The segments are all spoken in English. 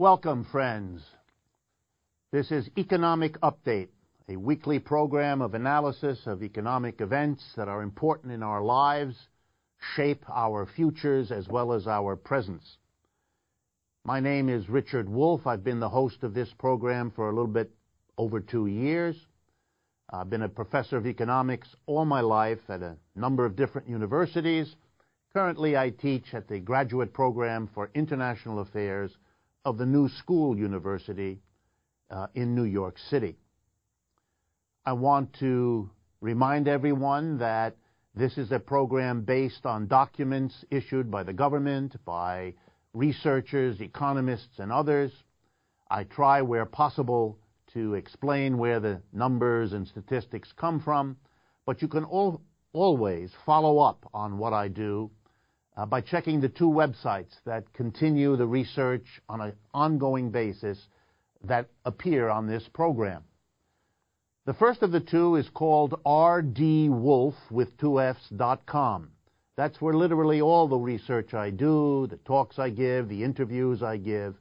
Welcome, friends. This is Economic Update, a weekly program of analysis of economic events that are important in our lives, shape our futures as well as our presence. My name is Richard Wolff. I've been the host of this program for a little bit over 2 years. I've been a professor of economics all my life at a number of different universities. Currently, I teach at the graduate program for international affairs of the New School University in New York City. I want to remind everyone that this is a program based on documents issued by the government, by researchers, economists, and others. I try where possible to explain where the numbers and statistics come from, but you can always follow up on what I do by checking the two websites that continue the research on an ongoing basis that appear on this program. The first of the two is called rdwolf.com. That's where literally all the research I do, the talks I give, the interviews I give,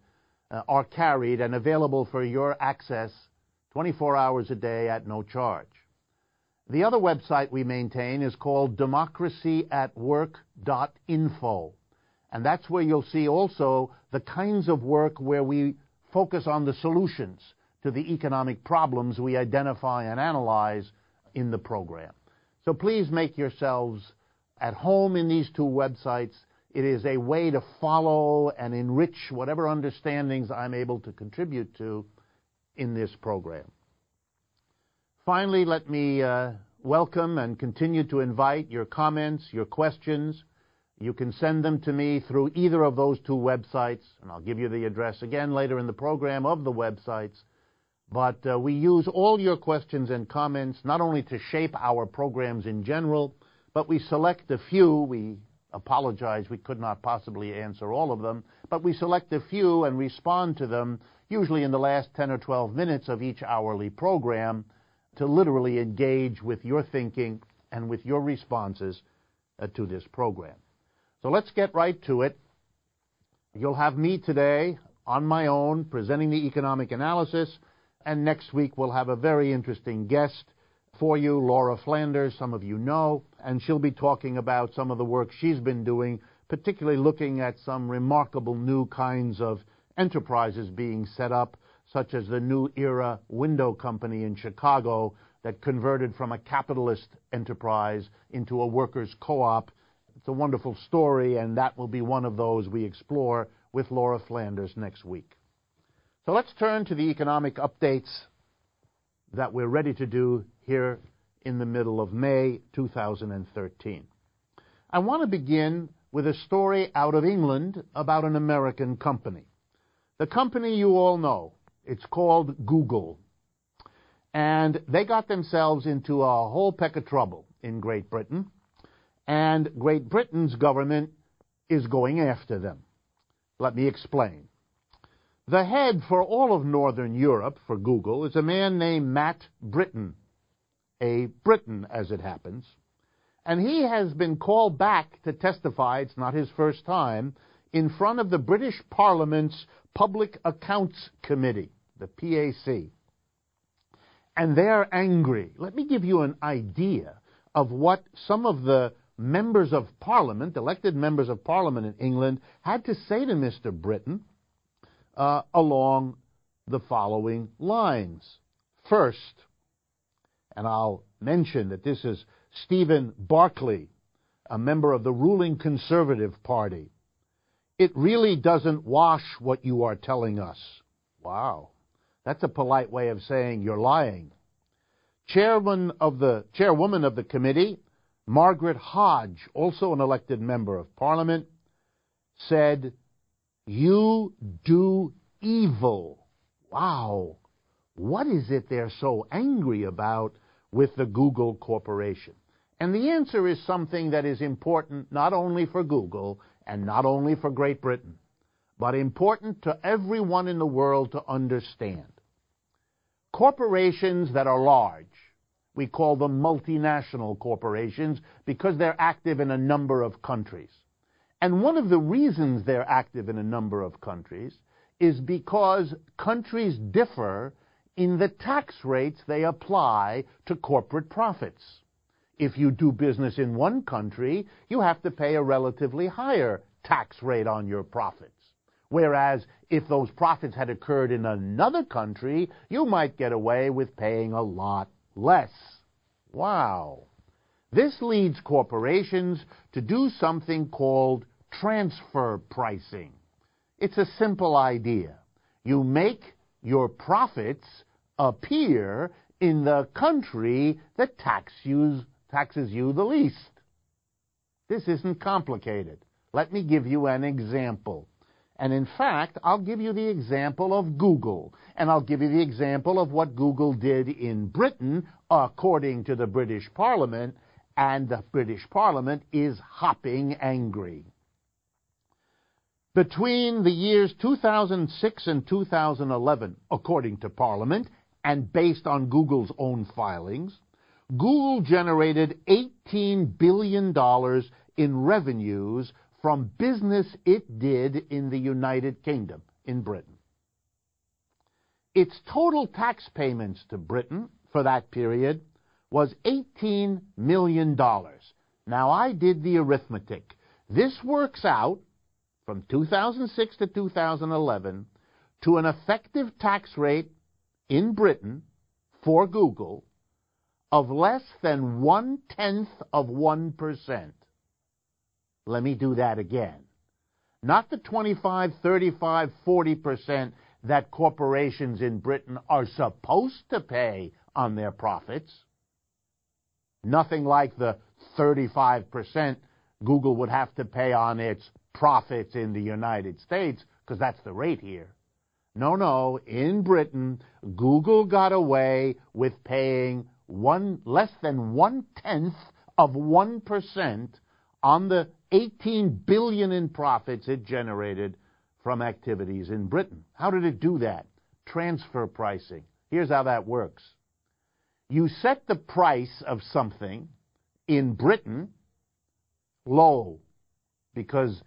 are carried and available for your access 24 hours a day at no charge. The other website we maintain is called democracyatwork.info, and that's where you'll see also the kinds of work where we focus on the solutions to the economic problems we identify and analyze in the program. So please make yourselves at home in these two websites. It is a way to follow and enrich whatever understandings I'm able to contribute to in this program. Finally, let me welcome and continue to invite your comments, your questions. You can send them to me through either of those two websites, and I'll give you the address again later in the program of the websites. But we use all your questions and comments not only to shape our programs in general, but we select a few. We apologize, we could not possibly answer all of them, but we select a few and respond to them, usually in the last 10 or 12 minutes of each hourly program, to literally engage with your thinking and with your responses to this program. So let's get right to it. You'll have me today on my own presenting the economic analysis, and next week we'll have a very interesting guest for you, Laura Flanders, some of you know, and she'll be talking about some of the work she's been doing, particularly looking at some remarkable new kinds of enterprises being set up, such as the New Era Window company in Chicago that converted from a capitalist enterprise into a workers' co-op. It's a wonderful story, and that will be one of those we explore with Laura Flanders next week. So let's turn to the economic updates that we're ready to do here in the middle of May 2013. I want to begin with a story out of England about an American company. The company you all know, it's called Google, and they got themselves into a whole peck of trouble in Great Britain, and Great Britain's government is going after them. Let me explain. The head for all of Northern Europe for Google is a man named Matt Brittin, a Briton as it happens, and he has been called back to testify, it's not his first time, in front of the British Parliament's Public Accounts Committee, the PAC, and they're angry. Let me give you an idea of what some of the members of Parliament, elected members of Parliament in England, had to say to Mr. Brittin along the following lines. First, and I'll mention that this is Stephen Barclay, a member of the ruling Conservative Party. It really doesn't wash what you are telling us. Wow. That's a polite way of saying you're lying. Chairwoman of the committee, Margaret Hodge, also an elected member of Parliament, said, "You do evil." Wow. What is it they're so angry about with the Google Corporation? And the answer is something that is important not only for Google and not only for Great Britain, but important to everyone in the world to understand. Corporations that are large, we call them multinational corporations because they're active in a number of countries. And one of the reasons they're active in a number of countries is because countries differ in the tax rates they apply to corporate profits. If you do business in one country, you have to pay a relatively higher tax rate on your profits. Whereas if those profits had occurred in another country, you might get away with paying a lot less. Wow. This leads corporations to do something called transfer pricing. It's a simple idea. You make your profits appear in the country that taxes you the least. This isn't complicated. Let me give you an example. And in fact, I'll give you the example of Google, and I'll give you the example of what Google did in Britain, according to the British Parliament, and the British Parliament is hopping angry. Between the years 2006 and 2011, according to Parliament, and based on Google's own filings, Google generated $18 billion in revenues from business it did in the United Kingdom, in Britain. Its total tax payments to Britain for that period was $18 million. Now, I did the arithmetic. This works out, from 2006 to 2011, to an effective tax rate in Britain, for Google, of less than 0.1%. Let me do that again. Not the 25, 35, 40% that corporations in Britain are supposed to pay on their profits. Nothing like the 35% Google would have to pay on its profits in the United States, because that's the rate here. No, in Britain, Google got away with paying less than 0.1% on the $18 billion in profits it generated from activities in Britain. How did it do that? Transfer pricing. Here's how that works. You set the price of something in Britain low, because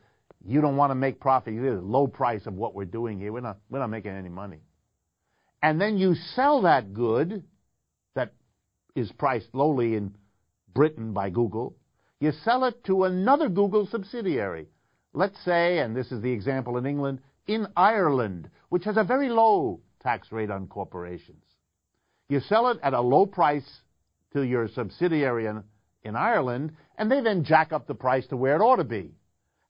you don't want to make profit. You get a low price of what we're doing here. We're not making any money. And then you sell that good that is priced lowly in Britain by Google. You sell it to another Google subsidiary. Let's say, and this is the example in England, in Ireland, which has a very low tax rate on corporations. You sell it at a low price to your subsidiary in Ireland, and they then jack up the price to where it ought to be,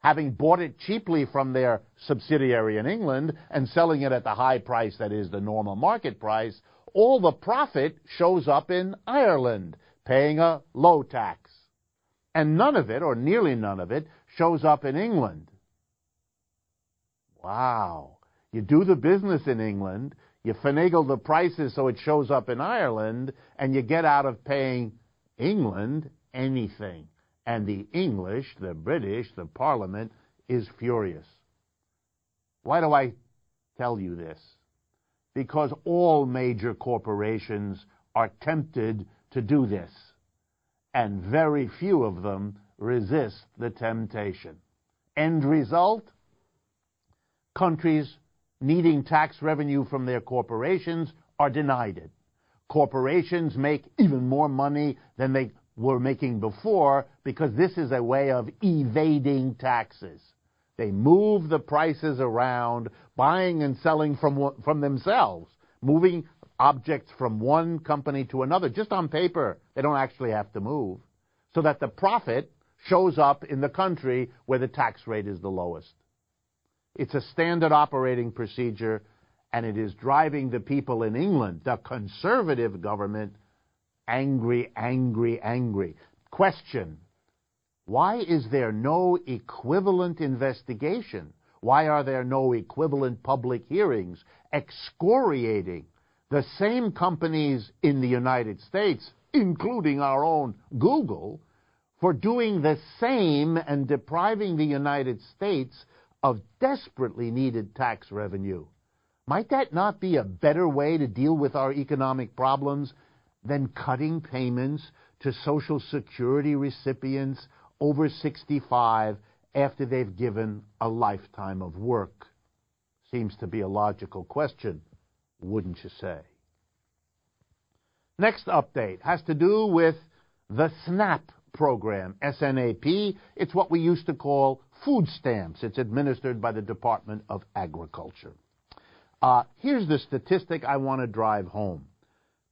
having bought it cheaply from their subsidiary in England and selling it at the high price that is the normal market price. All the profit shows up in Ireland, paying a low tax. And none of it, or nearly none of it, shows up in England. Wow. You do the business in England, you finagle the prices so it shows up in Ireland, and you get out of paying England anything. And the English, the British, the Parliament is furious. Why do I tell you this? Because all major corporations are tempted to do this, and very few of them resist the temptation. End result, countries needing tax revenue from their corporations are denied it. Corporations make even more money than they were making before, because this is a way of evading taxes. They move the prices around, buying and selling from themselves, moving objects from one company to another, just on paper. They don't actually have to move, so that the profit shows up in the country where the tax rate is the lowest. It's a standard operating procedure, and it is driving the people in England, the conservative government, angry, angry, angry. Question: why is there no equivalent investigation? Why are there no equivalent public hearings excoriating the same companies in the United States, including our own Google, for doing the same and depriving the United States of desperately needed tax revenue? Might that not be a better way to deal with our economic problems than cutting payments to Social Security recipients over 65 after they've given a lifetime of work? Seems to be a logical question, wouldn't you say? Next update has to do with the SNAP program, SNAP. It's what we used to call food stamps. It's administered by the Department of Agriculture. Here's the statistic I want to drive home.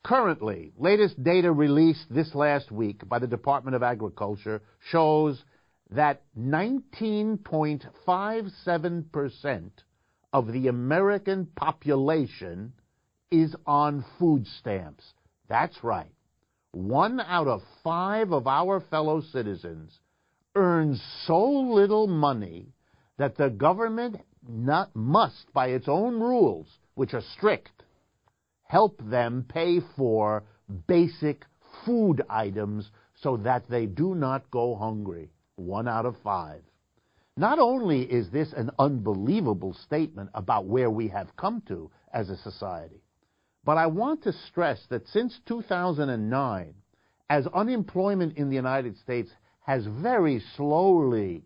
Currently, latest data released this last week by the Department of Agriculture shows that 19.57% of the American population is on food stamps. That's right. 1 out of 5 of our fellow citizens earns so little money that the government must, by its own rules, which are strict, help them pay for basic food items so that they do not go hungry. 1 out of 5. Not only is this an unbelievable statement about where we have come to as a society, but I want to stress that since 2009, as unemployment in the United States has very slowly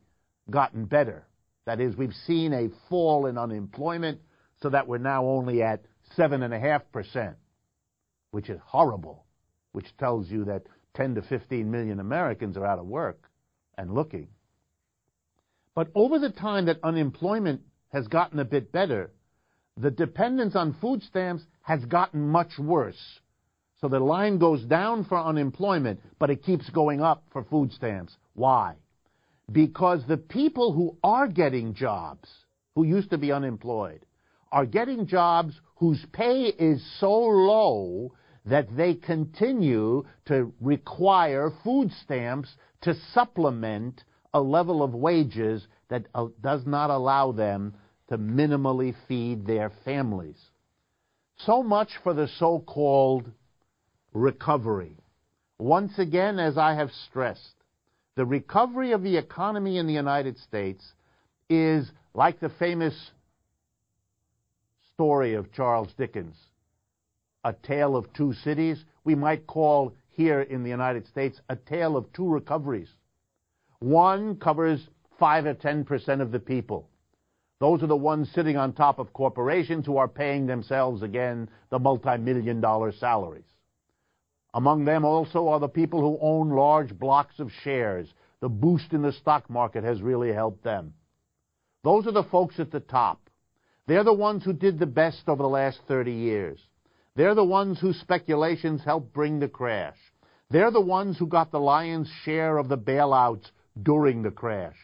gotten better, that is, we've seen a fall in unemployment so that we're now only at 7.5%, which is horrible, which tells you that 10 to 15 million Americans are out of work and looking. But over the time that unemployment has gotten a bit better, the dependence on food stamps has gotten much worse. So the line goes down for unemployment, but it keeps going up for food stamps. Why? Because the people who are getting jobs, who used to be unemployed, are getting jobs whose pay is so low that they continue to require food stamps to supplement a level of wages that does not allow them to minimally feed their families. So much for the so-called recovery. Once again, as I have stressed, the recovery of the economy in the United States is like the famous story of Charles Dickens, A Tale of Two Cities. We might call here in the United States A Tale of Two Recoveries. One covers 5 or 10% of the people. Those are the ones sitting on top of corporations who are paying themselves, again, the multi-million-dollar salaries. Among them also are the people who own large blocks of shares. The boost in the stock market has really helped them. Those are the folks at the top. They're the ones who did the best over the last 30 years. They're the ones whose speculations helped bring the crash. They're the ones who got the lion's share of the bailouts during the crash.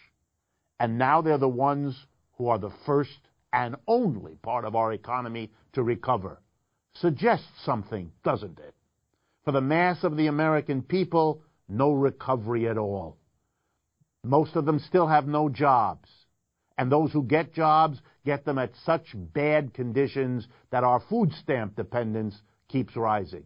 And now they're the ones who are the first and only part of our economy to recover. Suggests something, doesn't it? For the mass of the American people, no recovery at all. Most of them still have no jobs, and those who get jobs get them at such bad conditions that our food stamp dependence keeps rising.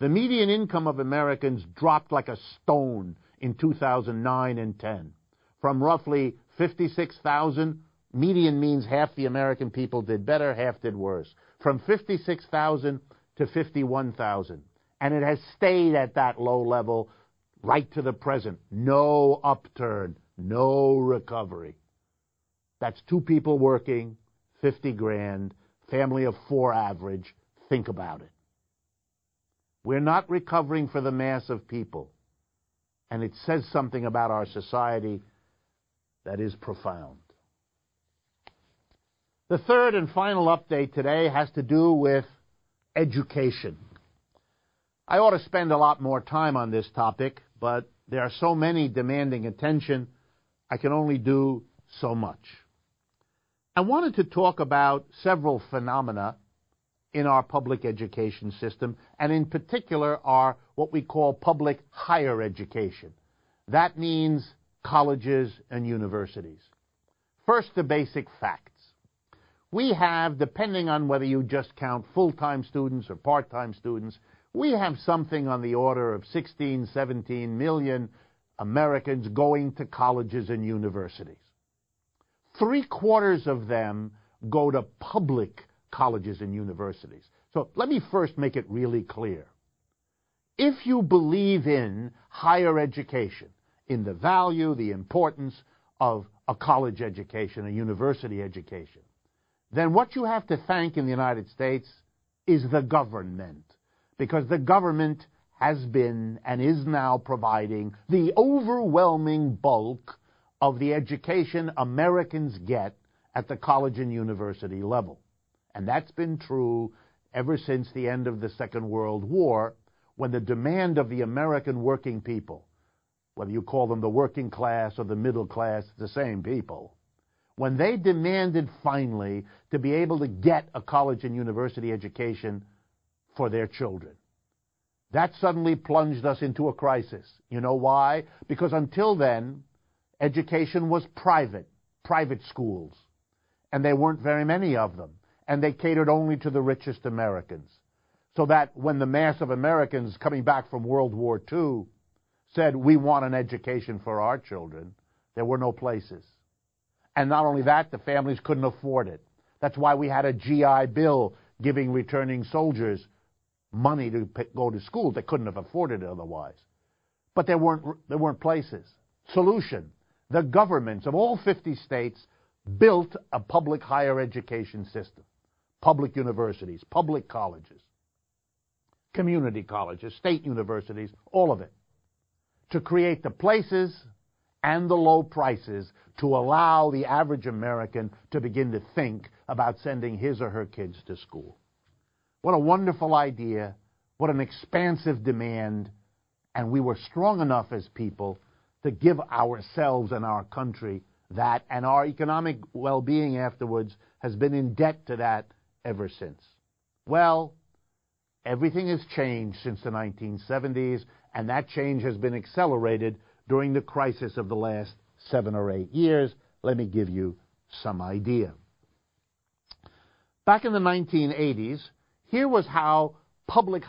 The median income of Americans dropped like a stone in 2009 and 10, from roughly $56,000. Median means half the American people did better, half did worse. From $56,000 to $51,000. And it has stayed at that low level right to the present. No upturn, no recovery. That's 2 people working, 50 grand, family of 4 average. Think about it. We're not recovering for the mass of people. And it says something about our society that is profound. The third and final update today has to do with education. I ought to spend a lot more time on this topic, but there are so many demanding attention, I can only do so much. I wanted to talk about several phenomena in our public education system, and in particular are what we call public higher education. That means colleges and universities. First, the basic fact. We have, depending on whether you just count full-time students or part-time students, we have something on the order of 16, 17 million Americans going to colleges and universities. 3/4 of them go to public colleges and universities. So let me first make it really clear. If you believe in higher education, in the value, the importance of a college education, a university education, then what you have to thank in the United States is the government, because the government has been and is now providing the overwhelming bulk of the education Americans get at the college and university level. And that's been true ever since the end of the Second World War, when the demand of the American working people, whether you call them the working class or the middle class, the same people, when they demanded finally to be able to get a college and university education for their children. That suddenly plunged us into a crisis. You know why? Because until then, education was private schools, and there weren't very many of them, and they catered only to the richest Americans. So that when the mass of Americans coming back from World War II said, we want an education for our children, there were no places. And not only that, the families couldn't afford it. That's why we had a GI Bill giving returning soldiers money to go to school. They couldn't have afforded it otherwise. But there weren't places. Solution: the governments of all 50 states built a public higher education system, public universities, public colleges, community colleges, state universities, all of it, to create the places and the low prices to allow the average American to begin to think about sending his or her kids to school. What a wonderful idea, what an expansive demand, and we were strong enough as people to give ourselves and our country that, and our economic well-being afterwards has been in debt to that ever since. Well, everything has changed since the 1970s, and that change has been accelerated during the crisis of the last 7 or 8 years. Let me give you some idea. Back in the 1980s, here was how public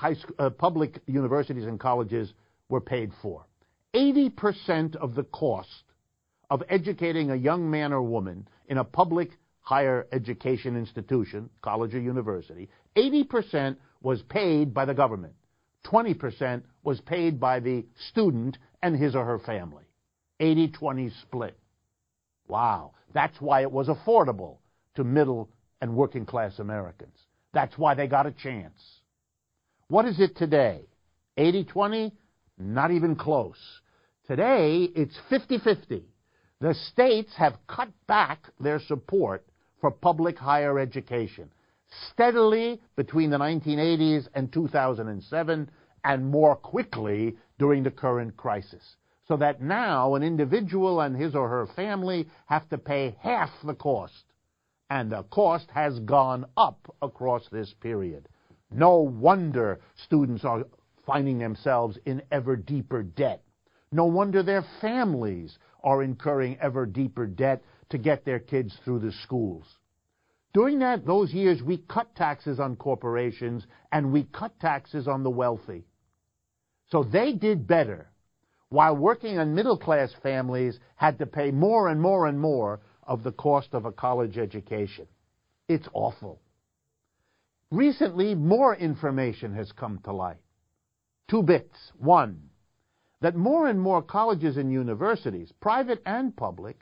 universities and colleges were paid for. 80% of the cost of educating a young man or woman in a public higher education institution, college or university, 80% was paid by the government. 20% was paid by the student and his or her family. 80-20 split. Wow. That's why it was affordable to middle and working class Americans. That's why they got a chance. What is it today? 80-20? Not even close. Today, it's 50-50. The states have cut back their support for public higher education steadily between the 1980s and 2007, and more quickly during the current crisis, so that now an individual and his or her family have to pay half the cost, and the cost has gone up across this period. No wonder students are finding themselves in ever deeper debt. No wonder their families are incurring ever deeper debt to get their kids through the schools. During those years, we cut taxes on corporations and we cut taxes on the wealthy. So they did better, while working and middle-class families had to pay more and more and more of the cost of a college education. It's awful. Recently, more information has come to light. Two bits. One, that more and more colleges and universities, private and public,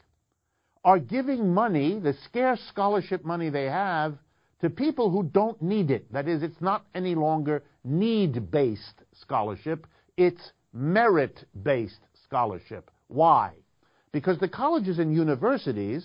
are giving money, the scarce scholarship money they have, to people who don't need it. That is, it's not any longer need-based scholarship, it's merit-based scholarship. Why? Because the colleges and universities,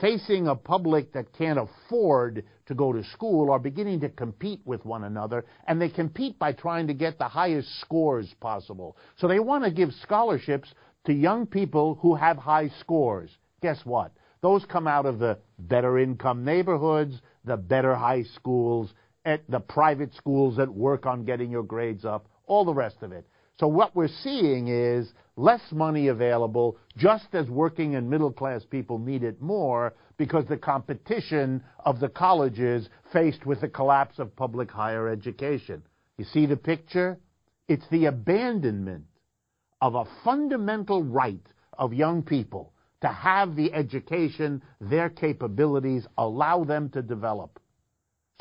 facing a public that can't afford to go to school, are beginning to compete with one another, and they compete by trying to get the highest scores possible. So they want to give scholarships to young people who have high scores. Guess what? Those come out of the better income neighborhoods, the better high schools, at the private schools that work on getting your grades up, all the rest of it. So what we're seeing is less money available, just as working and middle-class people need it more, because the competition of the colleges faced with the collapse of public higher education. You see the picture? It's the abandonment of a fundamental right of young people to have the education their capabilities allow them to develop,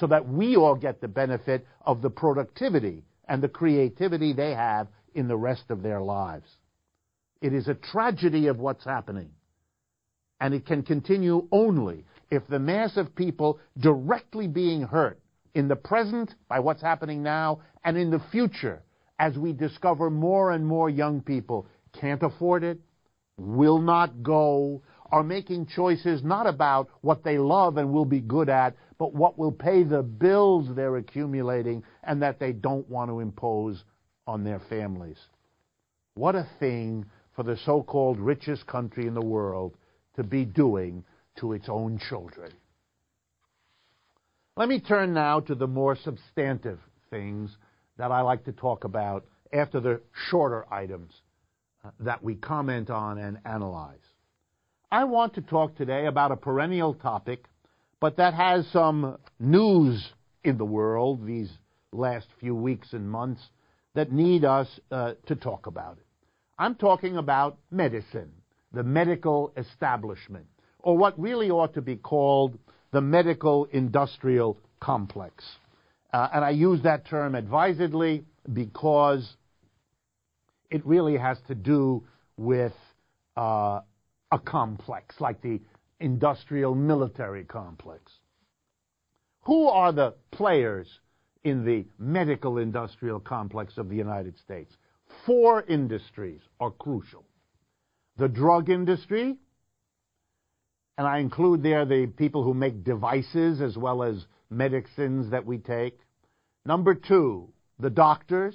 so that we all get the benefit of the productivity and the creativity they have in the rest of their lives. It is a tragedy of what's happening, and it can continue only if the mass of people directly being hurt in the present by what's happening now and in the future as we discover more and more young people can't afford it, will not go, are making choices not about what they love and will be good at, but what will pay the bills they're accumulating and that they don't want to impose on their families. What a thing for the so-called richest country in the world to be doing to its own children. Let me turn now to the more substantive things that I like to talk about after the shorter items that we comment on and analyze. I want to talk today about a perennial topic, but that has some news in the world these last few weeks and months that need us to talk about it. I'm talking about medicine, the medical establishment, or what really ought to be called the medical industrial complex. And I use that term advisedly because it really has to do with a complex, like the industrial military complex. Who are the players in the medical industrial complex of the United States? Four industries are crucial. The drug industry, and I include there the people who make devices as well as medicines that we take. Number two, the doctors.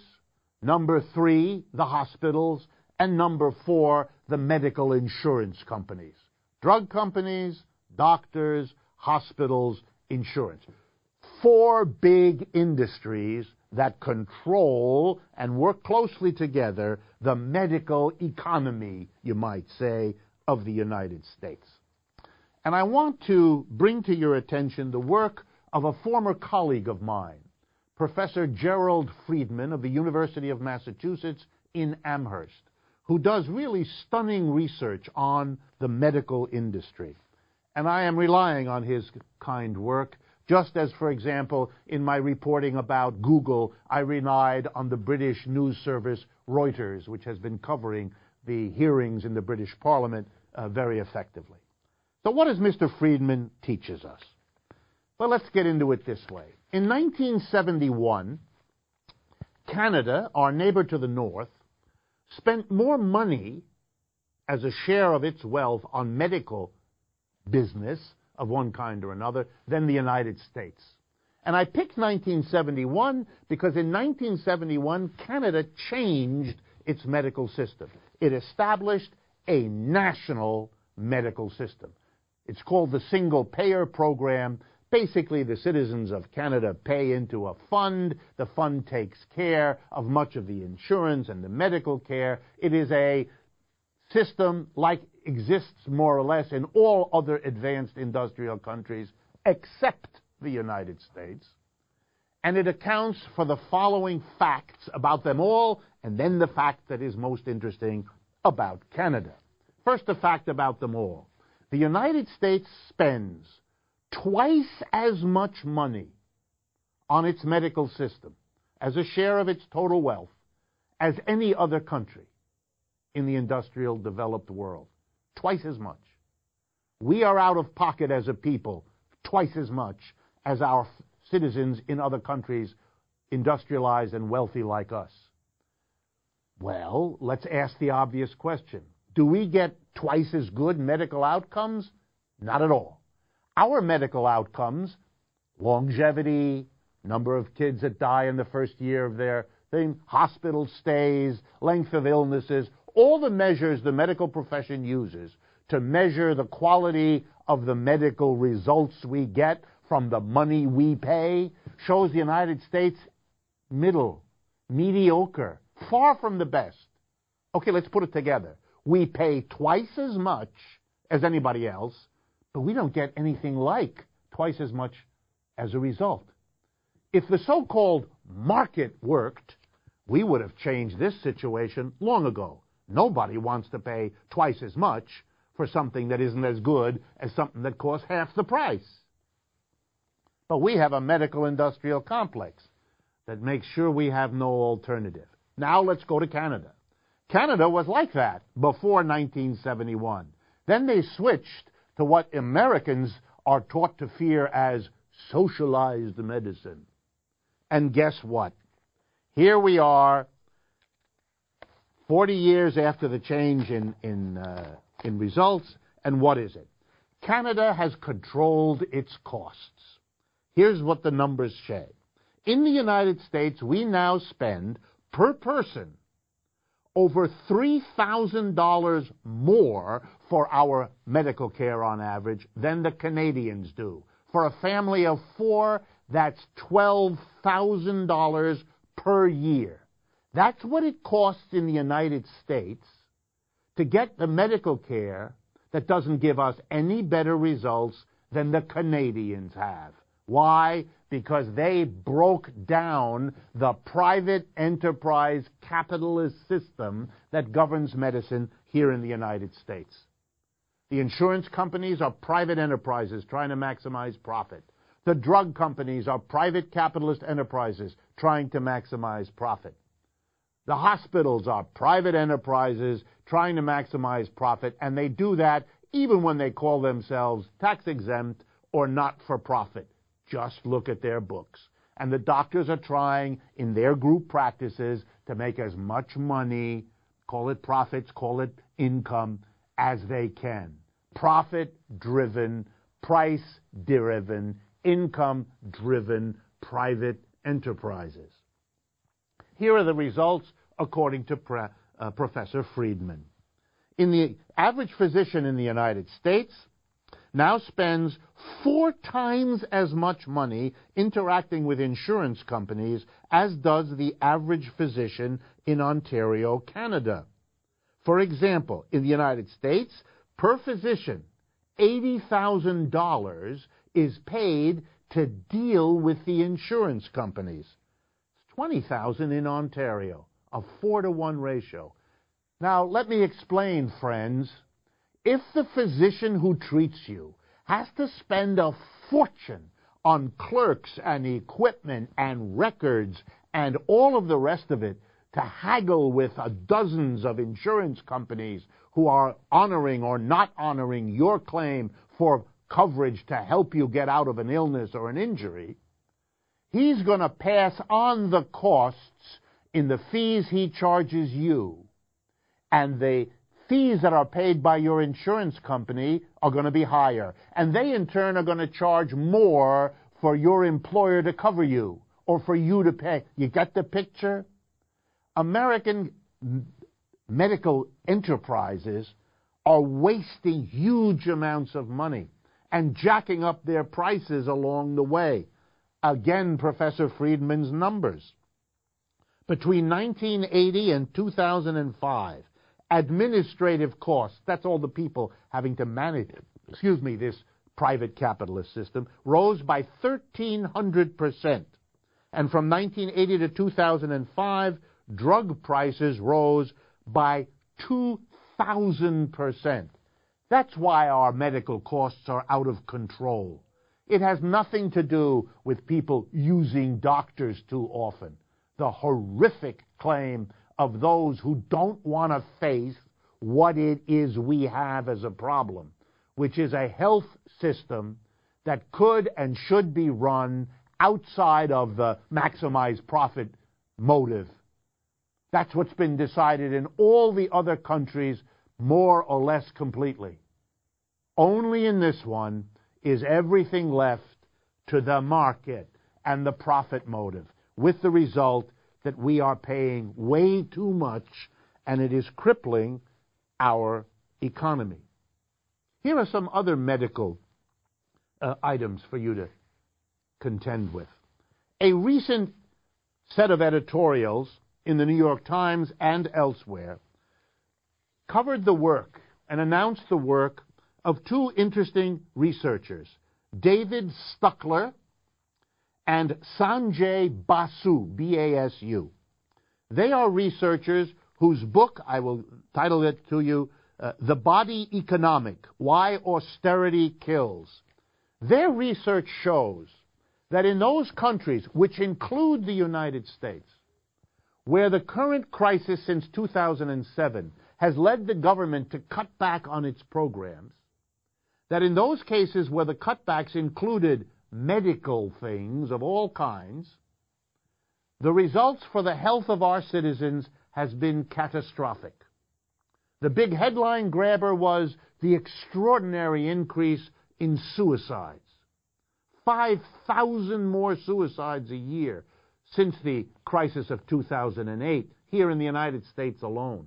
Number three, the hospitals. And number four, the medical insurance companies. Drug companies, doctors, hospitals, insurance. Four big industries that control and work closely together the medical economy, you might say, of the United States. And I want to bring to your attention the work of a former colleague of mine, Professor Gerald Friedman of the University of Massachusetts in Amherst, who does really stunning research on the medical industry. And I am relying on his kind work, just as, for example, in my reporting about Google, I relied on the British news service Reuters, which has been covering the hearings in the British Parliament very effectively. So what does Mr. Friedman teaches us? Well, let's get into it this way. In 1971, Canada, our neighbor to the north, spent more money as a share of its wealth on medical business of one kind or another than the United States. And I picked 1971 because in 1971, Canada changed its medical system. It established a national medical system. It's called the single payer program. Basically, the citizens of Canada pay into a fund. The fund takes care of much of the insurance and the medical care. It is a system like exists more or less in all other advanced industrial countries except the United States. And it accounts for the following facts about them all, and then the fact that is most interesting about Canada. First, the fact about them all. The United States spends twice as much money on its medical system as a share of its total wealth as any other country in the industrial developed world. Twice as much. We are out of pocket as a people twice as much as our citizens in other countries industrialized and wealthy like us. Well, let's ask the obvious question. Do we get twice as good medical outcomes? Not at all. Our medical outcomes, longevity, number of kids that die in the first year of their thing, hospital stays, length of illnesses, all the measures the medical profession uses to measure the quality of the medical results we get from the money we pay shows the United States middle, mediocre, far from the best. Okay, let's put it together. We pay twice as much as anybody else, but we don't get anything like twice as much as a result. If the so-called market worked, we would have changed this situation long ago. Nobody wants to pay twice as much for something that isn't as good as something that costs half the price. But we have a medical industrial complex that makes sure we have no alternative. Now let's go to Canada. Canada was like that before 1971. Then they switched to what Americans are taught to fear as socialized medicine. And guess what? Here we are, 40 years after the change in results, and what is it? Canada has controlled its costs. Here's what the numbers say. In the United States, we now spend, per person, over $3,000 more for our medical care on average than the Canadians do. For a family of four, that's $12,000 per year. That's what it costs in the United States to get the medical care that doesn't give us any better results than the Canadians have. Why? Because they broke down the private enterprise capitalist system that governs medicine here in the United States. The insurance companies are private enterprises trying to maximize profit. The drug companies are private capitalist enterprises trying to maximize profit. The hospitals are private enterprises trying to maximize profit, and they do that even when they call themselves tax-exempt or not-for-profit. Just look at their books. And the doctors are trying, in their group practices, to make as much money, call it profits, call it income, as they can. Profit-driven, price-driven, income-driven private enterprises. Here are the results according to Professor Friedman. In the average physician in the United States now spends 4 times as much money interacting with insurance companies as does the average physician in Ontario, Canada. For example, in the United States, per physician, $80,000 is paid to deal with the insurance companies. $20,000 in Ontario, a 4-to-1 ratio. Now, let me explain, friends. If the physician who treats you has to spend a fortune on clerks and equipment and records and all of the rest of it to haggle with dozens of insurance companies who are honoring or not honoring your claim for coverage to help you get out of an illness or an injury, he's going to pass on the costs in the fees he charges you. And the fees that are paid by your insurance company are going to be higher. And they, in turn, are going to charge more for your employer to cover you or for you to pay. You get the picture? American medical enterprises are wasting huge amounts of money and jacking up their prices along the way. Again, Professor Friedman's numbers. Between 1980 and 2005, administrative costs, that's all the people having to manage, this private capitalist system, rose by 1,300%. And from 1980 to 2005, drug prices rose by 2,000%. That's why our medical costs are out of control. It has nothing to do with people using doctors too often. The horrific claim of those who don't want to face what it is we have as a problem, which is a health system that could and should be run outside of the maximize profit motive. That's what's been decided in all the other countries more or less completely. Only in this one is everything left to the market and the profit motive, with the result that we are paying way too much, and it is crippling our economy. Here are some other medical items for you to contend with. A recent set of editorials in the New York Times and elsewhere covered the work and announced the work of 2 interesting researchers, David Stuckler and Sanjay Basu, B-A-S-U. They are researchers whose book, I will title it to you, The Body Economic, Why Austerity Kills. Their research shows that in those countries, which include the United States, where the current crisis since 2007 has led the government to cut back on its programs, that in those cases where the cutbacks included medical things of all kinds, the results for the health of our citizens has been catastrophic. The big headline grabber was the extraordinary increase in suicides. 5,000 more suicides a year since the crisis of 2008 here in the United States alone.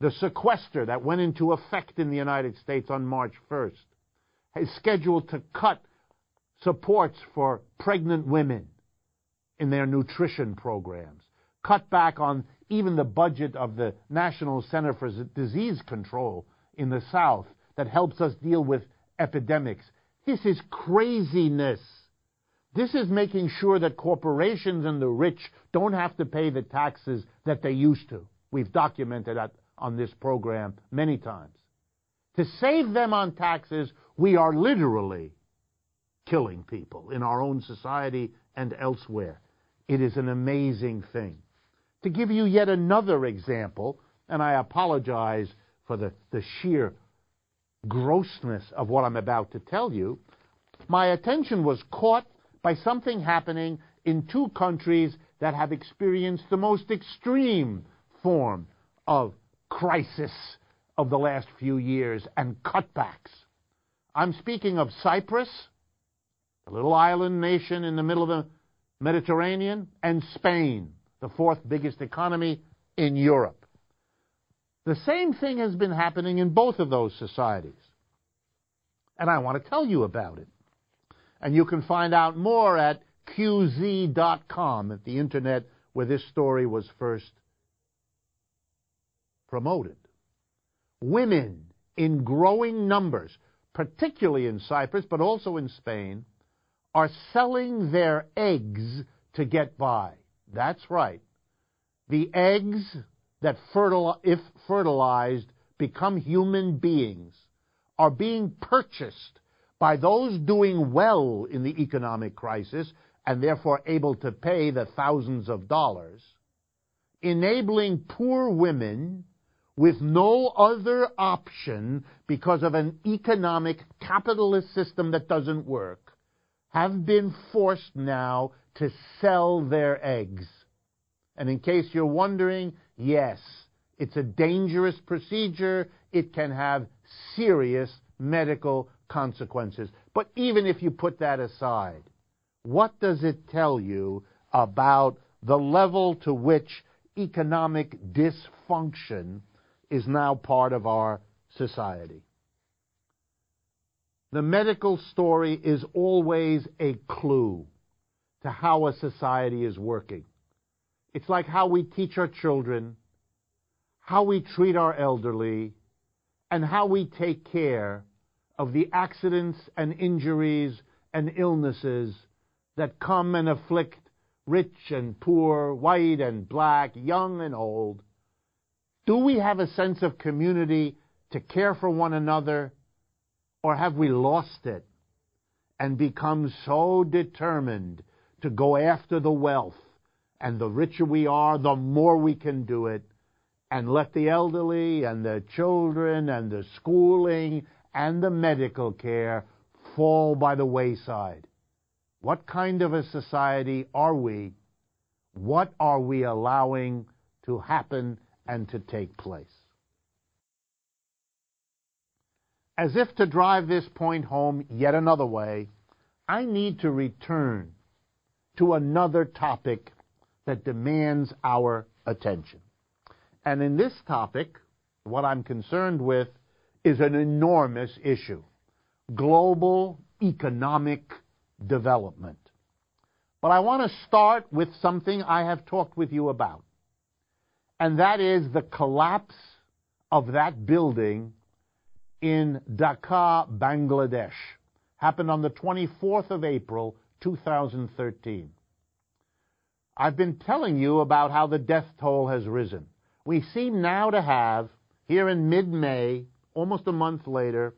The sequester that went into effect in the United States on March 1st is scheduled to cut supports for pregnant women in their nutrition programs, cut back on even the budget of the National Center for Disease Control in the South that helps us deal with epidemics. This is craziness. This is making sure that corporations and the rich don't have to pay the taxes that they used to. We've documented that on this program many times. To save them on taxes, we are literally killing people in our own society and elsewhere. It is an amazing thing. To give you yet another example, and I apologize for the sheer grossness of what I'm about to tell you, my attention was caught by something happening in two countries that have experienced the most extreme form of crisis of the last few years and cutbacks. I'm speaking of Cyprus, a little island nation in the middle of the Mediterranean, and Spain, the fourth biggest economy in Europe. The same thing has been happening in both of those societies, and I want to tell you about it. And you can find out more at qz.com, at the internet where this story was first promoted. Women in growing numbers, particularly in Cyprus, but also in Spain, are selling their eggs to get by. That's right. The eggs that, if fertilized, become human beings, are being purchased by those doing well in the economic crisis and therefore able to pay the thousands of dollars, enabling poor women with no other option because of an economic capitalist system that doesn't work, have been forced now to sell their eggs. And in case you're wondering, yes, it's a dangerous procedure. It can have serious medical consequences. But even if you put that aside, what does it tell you about the level to which economic dysfunction is now part of our society? The medical story is always a clue to how a society is working. It's like how we teach our children, how we treat our elderly, and how we take care of the accidents and injuries and illnesses that come and afflict rich and poor, white and black, young and old. Do we have a sense of community to care for one another, or have we lost it and become so determined to go after the wealth? And the richer we are, the more we can do it, and let the elderly and the children and the schooling and the medical care fall by the wayside. What kind of a society are we? What are we allowing to happen and to take place? As if to drive this point home yet another way, I need to return to another topic that demands our attention. And in this topic, what I'm concerned with is an enormous issue: global economic development. But I want to start with something I have talked with you about, and that is the collapse of that building in Dhaka, Bangladesh. Happened on the 24th of April, 2013. I've been telling you about how the death toll has risen. We seem now to have, here in mid-May, almost a month later,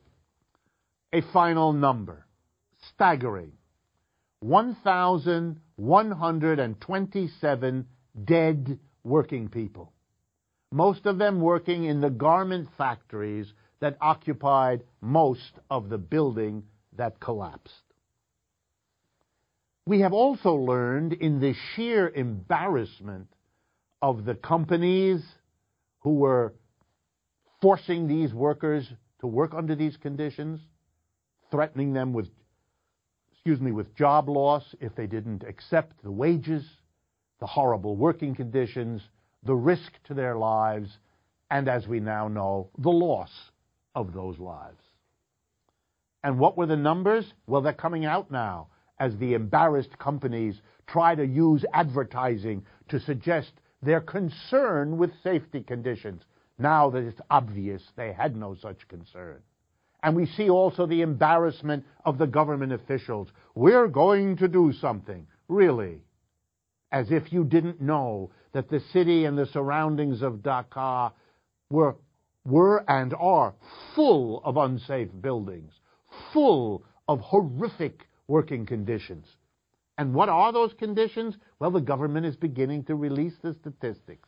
a final number. Staggering. 1,127 dead working people. Most of them working in the garment factories that occupied most of the building that collapsed. We have also learned in the sheer embarrassment of the companies who were forcing these workers to work under these conditions, threatening them with job loss if they didn't accept the wages, the horrible working conditions, the risk to their lives, and as we now know, the loss of those lives. And what were the numbers? Well, they're coming out now as the embarrassed companies try to use advertising to suggest their concern with safety conditions, now that it's obvious they had no such concern. And we see also the embarrassment of the government officials. We're going to do something, really, as if you didn't know that the city and the surroundings of Dhaka were and are full of unsafe buildings, full of horrific working conditions. And what are those conditions? Well, the government is beginning to release the statistics.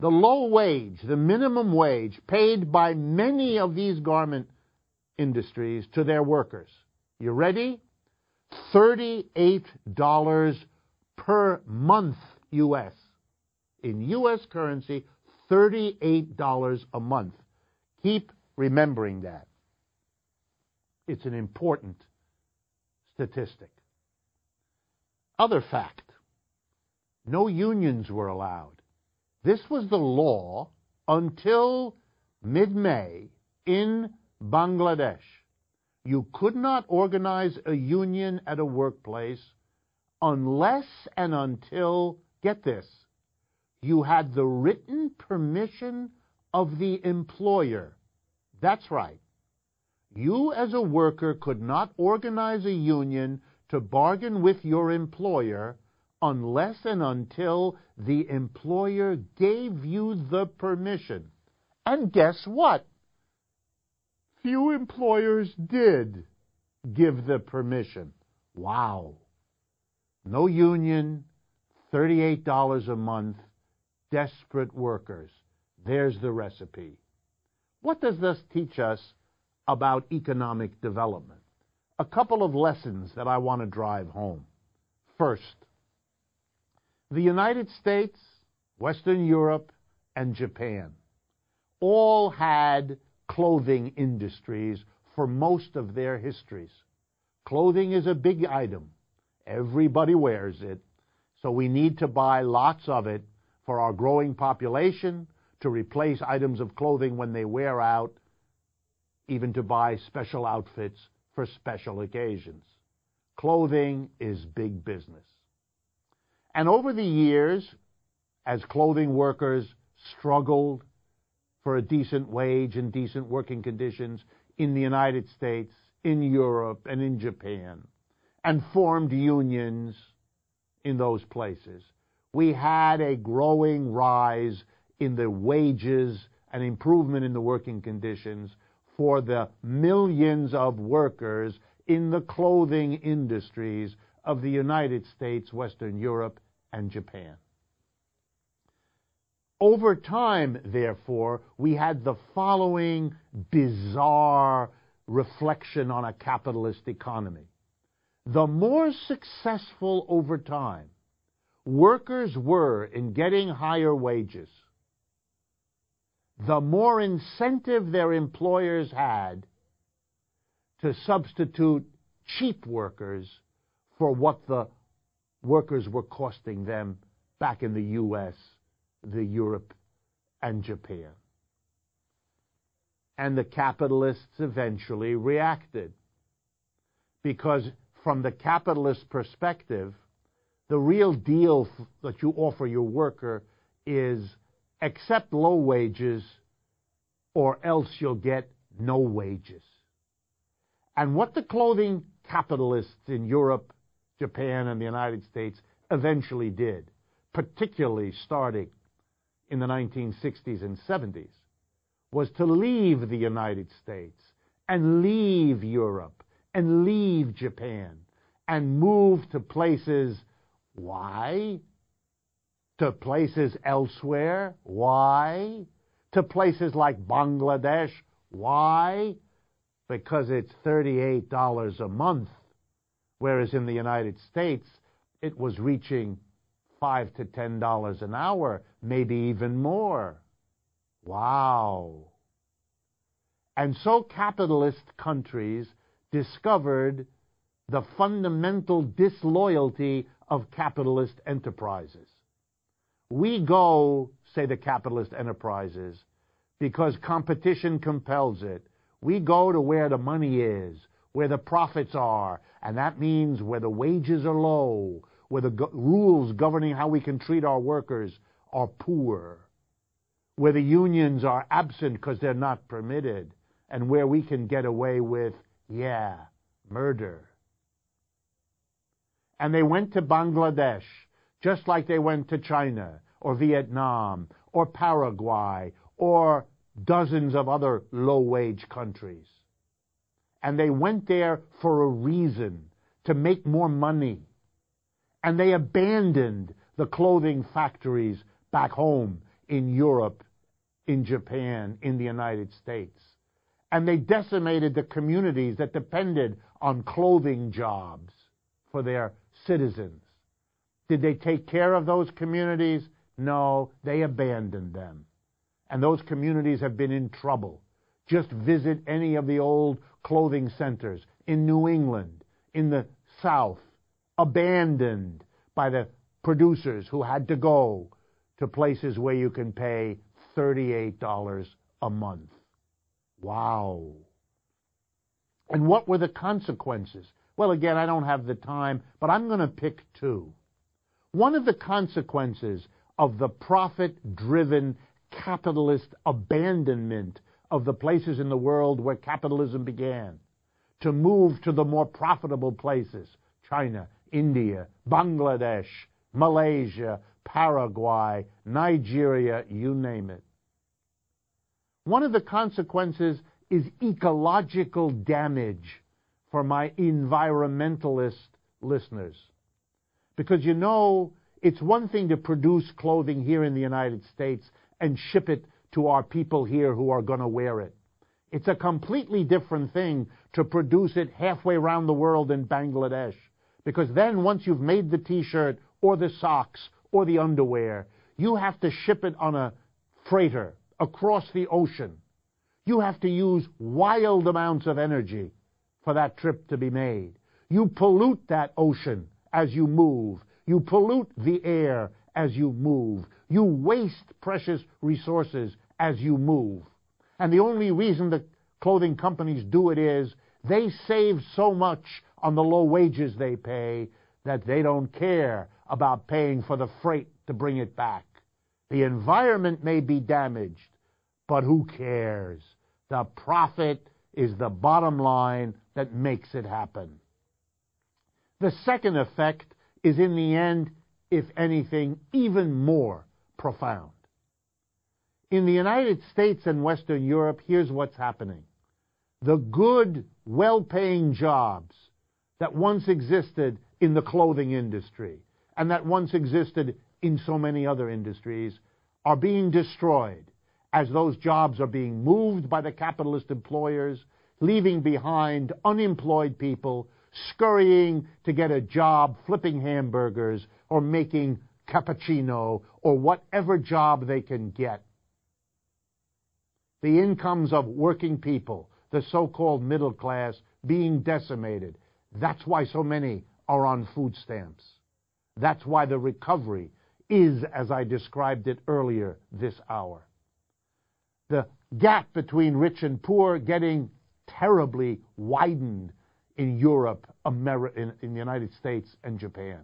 The low wage, the minimum wage paid by many of these garment industries to their workers. You ready? $38 per month U.S. In U.S. currency, $38 a month. Keep remembering that. It's an important statistic. Other fact, no unions were allowed. This was the law until mid-May in Bangladesh. You could not organize a union at a workplace unless and until, get this, you had the written permission of the employer. That's right. You as a worker could not organize a union to bargain with your employer unless and until the employer gave you the permission. And guess what? Few employers did give the permission. Wow. No union, $38 a month, desperate workers. There's the recipe. What does this teach us about economic development? A couple of lessons that I want to drive home. First, the United States, Western Europe, and Japan all had clothing industries for most of their histories. Clothing is a big item. Everybody wears it, so we need to buy lots of it for our growing population, to replace items of clothing when they wear out, even to buy special outfits for special occasions. Clothing is big business. And over the years, as clothing workers struggled for a decent wage and decent working conditions in the United States, in Europe, and in Japan, and formed unions in those places, we had a growing rise in the wages and improvement in the working conditions for the millions of workers in the clothing industries of the United States, Western Europe, and Japan. Over time, therefore, we had the following bizarre reflection on a capitalist economy. The more successful over time workers were in getting higher wages, the more incentive their employers had to substitute cheap workers for what the workers were costing them back in the U.S., the Europe, and Japan. And the capitalists eventually reacted, because from the capitalist perspective, the real deal that you offer your worker is accept low wages or else you'll get no wages. And what the clothing capitalists in Europe, Japan, and the United States eventually did, particularly starting in the 1960s and 70s, was to leave the United States and leave Europe and leave Japan and move to places. Why? To places elsewhere. Why? To places like Bangladesh. Why? Because it's $38 a month, whereas in the United States it was reaching $5 to $10 an hour, maybe even more. Wow. And so capitalist countries discovered the fundamental disloyalty of capitalist enterprises. We go, say the capitalist enterprises, because competition compels it. We go to where the money is, where the profits are, and that means where the wages are low, where the rules governing how we can treat our workers are poor, where the unions are absent because they're not permitted, and where we can get away with, yeah, murder. And they went to Bangladesh, just like they went to China, or Vietnam, or Paraguay, or dozens of other low-wage countries. And they went there for a reason, to make more money. And they abandoned the clothing factories back home in Europe, in Japan, in the United States. And they decimated the communities that depended on clothing jobs for their citizens. Did they take care of those communities? No, they abandoned them. And those communities have been in trouble. Just visit any of the old clothing centers in New England, in the South, abandoned by the producers who had to go to places where you can pay $38 a month. Wow. And what were the consequences? Well, again, I don't have the time, but I'm going to pick two. One of the consequences of the profit-driven capitalist abandonment of the places in the world where capitalism began to move to the more profitable places, China, India, Bangladesh, Malaysia, Paraguay, Nigeria, you name it. One of the consequences is ecological damage for my environmentalist listeners. Because, you know, it's one thing to produce clothing here in the United States and ship it to our people here who are going to wear it. It's a completely different thing to produce it halfway around the world in Bangladesh. Because then once you've made the T-shirt or the socks or the underwear, you have to ship it on a freighter across the ocean. You have to use wild amounts of energy for that trip to be made. You pollute that ocean as you move. You pollute the air as you move. You waste precious resources as you move. And the only reason the clothing companies do it is they save so much on the low wages they pay that they don't care about paying for the freight to bring it back. The environment may be damaged, but who cares? The profit is the bottom line that makes it happen. The second effect is, in the end, if anything, even more profound. In the United States and Western Europe, here's what's happening. The good, well-paying jobs that once existed in the clothing industry and that once existed in so many other industries are being destroyed as those jobs are being moved by the capitalist employers, leaving behind unemployed people scurrying to get a job flipping hamburgers or making cappuccino or whatever job they can get. The incomes of working people, the so-called middle class, being decimated. That's why so many are on food stamps. That's why the recovery is, as I described it earlier this hour. The gap between rich and poor getting terribly widened in Europe, America, in the United States, and Japan.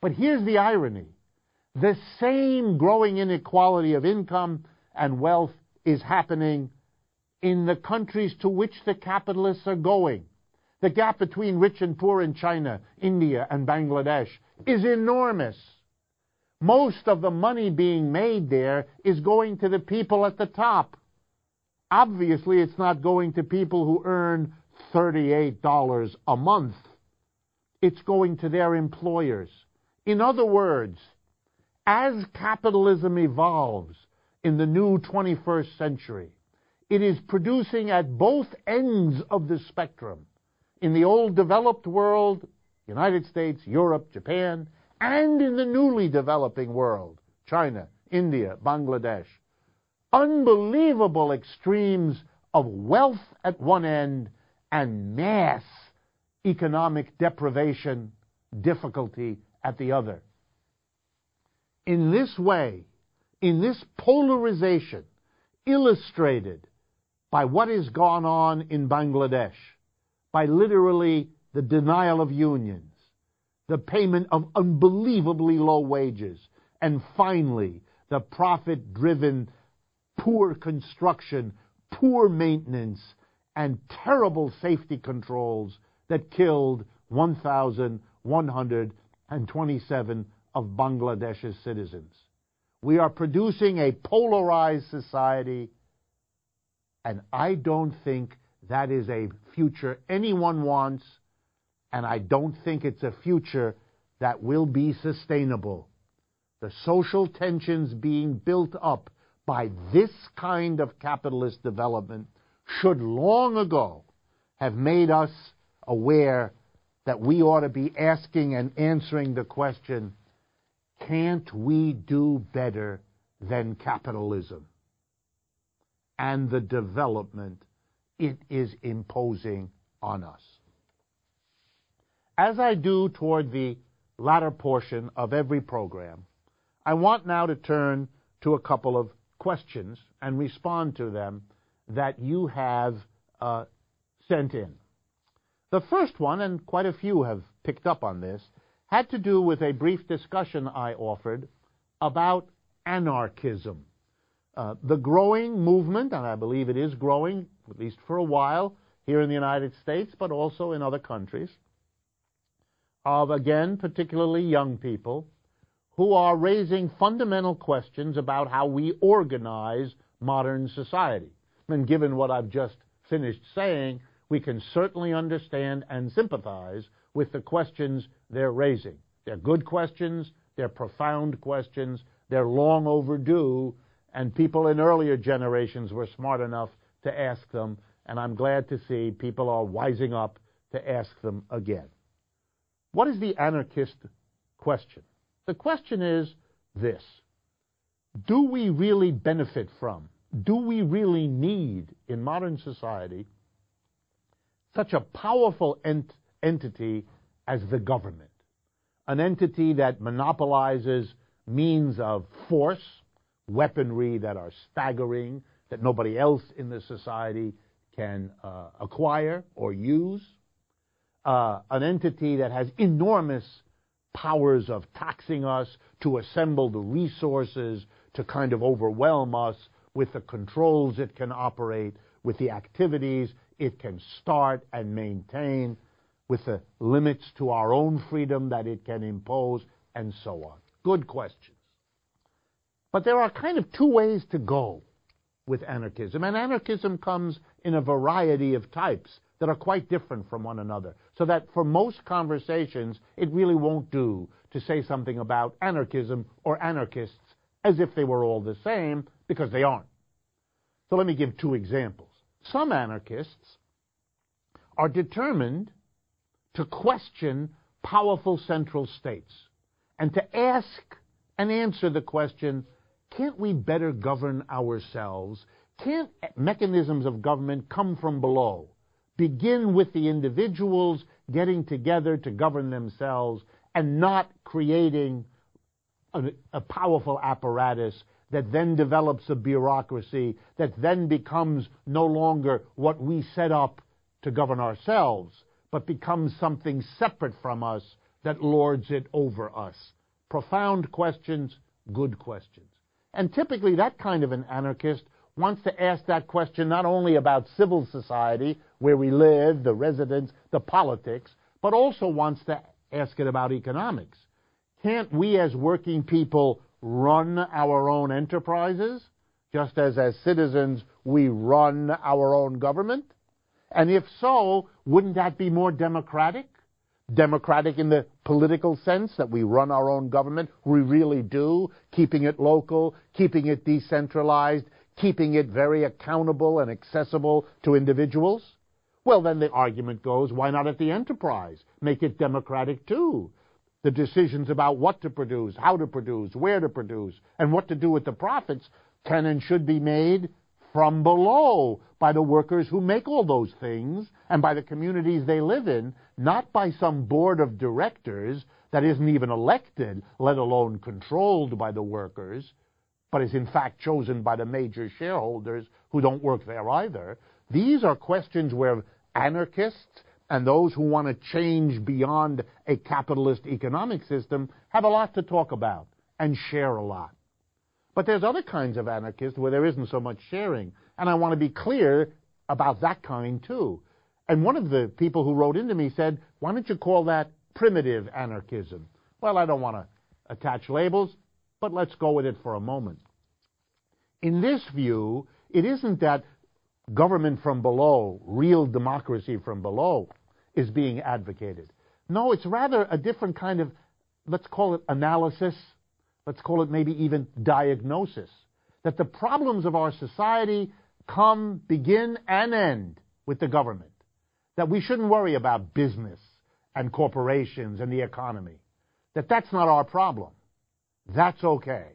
But here's the irony. The same growing inequality of income and wealth is happening in the countries to which the capitalists are going. The gap between rich and poor in China, India, and Bangladesh is enormous. Most of the money being made there is going to the people at the top. Obviously, it's not going to people who earn $38 a month. It's going to their employers. In other words, as capitalism evolves in the new 21st century, It is producing at both ends of the spectrum, in the old developed world, United States, Europe, Japan, and in the newly developing world, China, India, Bangladesh. Unbelievable extremes of wealth at one end and mass economic deprivation, difficulty at the other. In this way, in this polarization, illustrated by what has gone on in Bangladesh, by literally the denial of unions, the payment of unbelievably low wages, and finally, the profit-driven, poor construction, poor maintenance, and terrible safety controls that killed 1,127 of Bangladesh's citizens. We are producing a polarized society, and I don't think that is a future anyone wants, and I don't think it's a future that will be sustainable. The social tensions being built up by this kind of capitalist development should long ago have made us aware that we ought to be asking and answering the question, can't we do better than capitalism and the development it is imposing on us? As I do toward the latter portion of every program, I want now to turn to a couple of questions and respond to them that you have sent in. The first one, and quite a few have picked up on this, had to do with a brief discussion I offered about anarchism. The growing movement, and I believe it is growing, at least for a while, here in the United States, but also in other countries, of, again, particularly young people, who are raising fundamental questions about how we organize modern society. And given what I've just finished saying, we can certainly understand and sympathize with the questions they're raising. They're good questions, they're profound questions, they're long overdue, and people in earlier generations were smart enough to ask them, and I'm glad to see people are wising up to ask them again. What is the anarchist question? The question is this: do we really benefit from, do we really need in modern society such a powerful entity as the government, an entity that monopolizes means of force, weaponry that are staggering, that nobody else in the society can acquire or use, an entity that has enormous powers of taxing us, to assemble the resources, to kind of overwhelm us with the controls it can operate, with the activities it can start and maintain, with the limits to our own freedom that it can impose, and so on. Good questions. But there are kind of two ways to go with anarchism, and anarchism comes in a variety of types that are quite different from one another, so that for most conversations, it really won't do to say something about anarchism or anarchists as if they were all the same, because they aren't. So let me give two examples. Some anarchists are determined to question powerful central states and to ask and answer the question, can't we better govern ourselves? Can't mechanisms of government come from below, begin with the individuals getting together to govern themselves and not creating a powerful apparatus that then develops a bureaucracy that then becomes no longer what we set up to govern ourselves, but becomes something separate from us that lords it over us? Profound questions, good questions. And typically that kind of an anarchist wants to ask that question not only about civil society, where we live, the residents, the politics, but also wants to ask it about economics. Can't we as working people run our own enterprises, just as citizens we run our own government? And if so, wouldn't that be more democratic? Democratic in the political sense that we run our own government, we really do, keeping it local, keeping it decentralized, keeping it very accountable and accessible to individuals? Well, then the argument goes, why not at the enterprise? Make it democratic, too. The decisions about what to produce, how to produce, where to produce, and what to do with the profits can and should be made from below by the workers who make all those things and by the communities they live in, not by some board of directors that isn't even elected, let alone controlled by the workers, but is in fact chosen by the major shareholders who don't work there either. These are questions where anarchists and those who want to change beyond a capitalist economic system have a lot to talk about and share a lot. But there's other kinds of anarchists where there isn't so much sharing, and I want to be clear about that kind too. And one of the people who wrote into me said, why don't you call that primitive anarchism? Well, I don't want to attach labels, but let's go with it for a moment. In this view, it isn't that government from below, real democracy from below, is being advocated. No, it's rather a different kind of, let's call it analysis, let's call it maybe even diagnosis, that the problems of our society begin and end with the government, that we shouldn't worry about business and corporations and the economy, that that's not our problem. That's okay.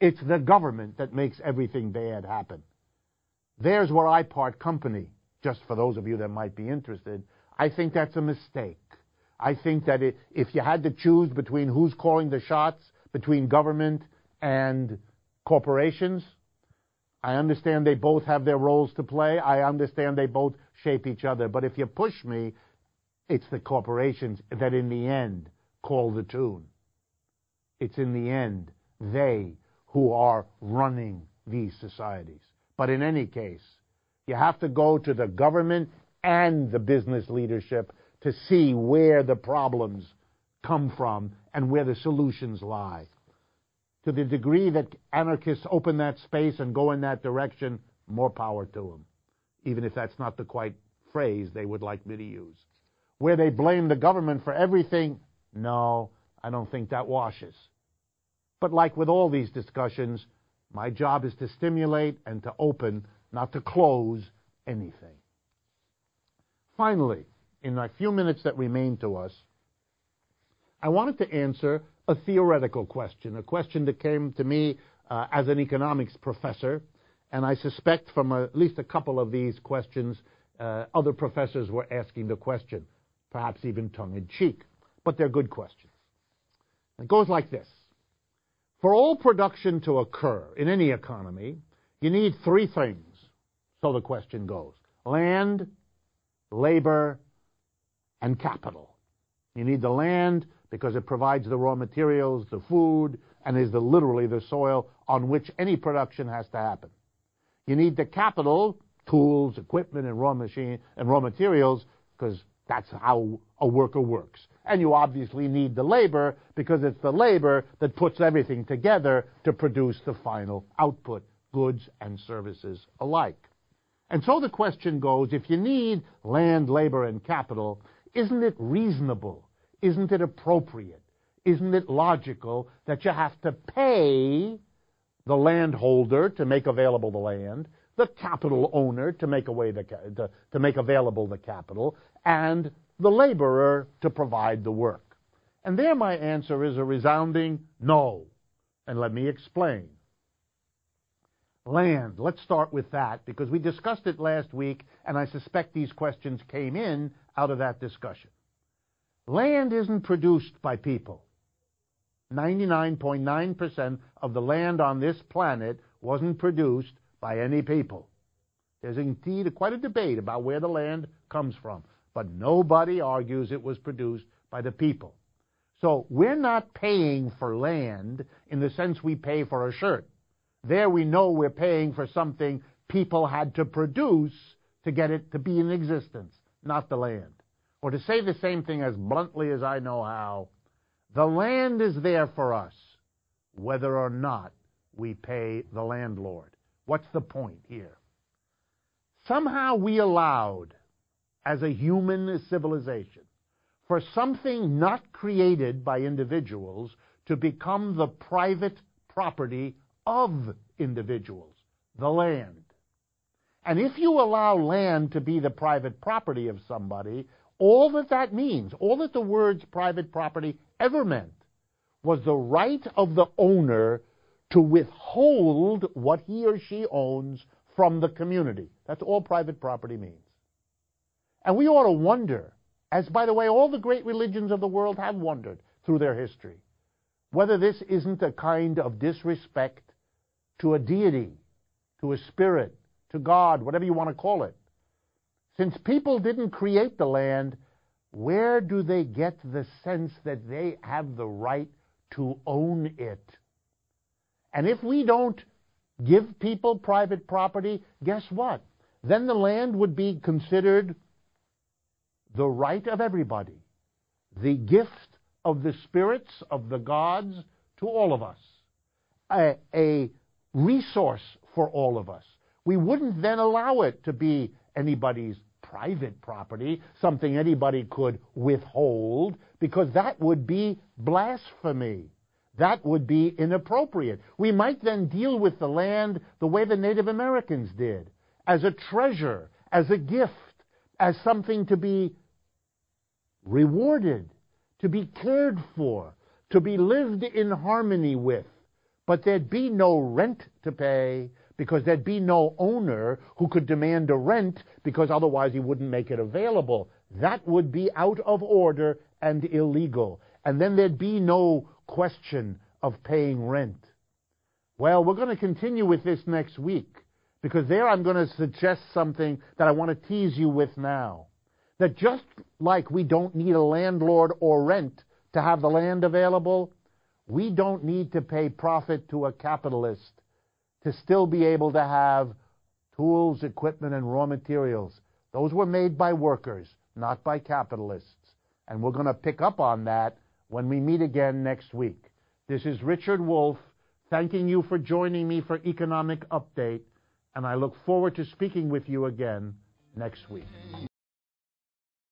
It's the government that makes everything bad happen. There's where I part company, just for those of you that might be interested. I think that's a mistake. I think that if you had to choose between who's calling the shots, between government and corporations, I understand they both have their roles to play. I understand they both shape each other. But if you push me, it's the corporations that in the end call the tune. It's in the end they who are running these societies. But in any case, you have to go to the government and the business leadership to see where the problems come from and where the solutions lie. To the degree that anarchists open that space and go in that direction, more power to them, even if that's not the quite phrase they would like me to use. Where they blame the government for everything, no, I don't think that washes. But like with all these discussions, my job is to stimulate and to open, not to close anything. Finally, in the few minutes that remain to us, I wanted to answer a theoretical question, a question that came to me as an economics professor, and I suspect from at least a couple of these questions, other professors were asking the question, perhaps even tongue-in-cheek, but they're good questions. It goes like this. For all production to occur in any economy, you need three things, so the question goes. Land, labor, and capital. You need the land because it provides the raw materials, the food, and is literally the soil on which any production has to happen. You need the capital, tools, equipment, and raw materials, because that's how a worker works. And you obviously need the labor, because it's the labor that puts everything together to produce the final output, goods and services alike. And so the question goes, if you need land, labor, and capital, isn't it reasonable? Isn't it appropriate? Isn't it logical that you have to pay the landholder to make available the land, the capital owner to make available the capital, and the laborer to provide the work? And there my answer is a resounding no. And let me explain. Land, let's start with that, because we discussed it last week, and I suspect these questions came in out of that discussion. Land isn't produced by people. 99.9% of the land on this planet wasn't produced by any people. There's indeed quite a debate about where the land comes from, but nobody argues it was produced by the people. So we're not paying for land in the sense we pay for a shirt. There we know we're paying for something people had to produce to get it to be in existence, not the land. Or to say the same thing as bluntly as I know how, the land is there for us, whether or not we pay the landlord. What's the point here? Somehow we allowed, as a human civilization, for something not created by individuals to become the private property of individuals. the land. And if you allow land to be the private property of somebody, all that that means, all that the words private property ever meant, was the right of the owner to withhold what he or she owns from the community. That's all private property means. And we ought to wonder, as, by the way, all the great religions of the world have wondered through their history, whether this isn't a kind of disrespect to a deity, to a spirit, to God, whatever you want to call it. Since people didn't create the land, where do they get the sense that they have the right to own it? And if we don't give people private property, guess what? Then the land would be considered the right of everybody, the gift of the spirits, of the gods, to all of us, a resource for all of us. We wouldn't then allow it to be anybody's private property, something anybody could withhold, because that would be blasphemy. That would be inappropriate. We might then deal with the land the way the Native Americans did, as a treasure, as a gift, as something to be rewarded, to be cared for, to be lived in harmony with. But there'd be no rent to pay, because there'd be no owner who could demand a rent, because otherwise he wouldn't make it available. That would be out of order and illegal. And then there'd be no question of paying rent. Well, we're going to continue with this next week, because there I'm going to suggest something that I want to tease you with now. That just like we don't need a landlord or rent to have the land available, we don't need to pay profit to a capitalist to still be able to have tools, equipment, and raw materials. Those were made by workers, not by capitalists. And we're going to pick up on that when we meet again next week. This is Richard Wolff, thanking you for joining me for Economic Update, and I look forward to speaking with you again next week.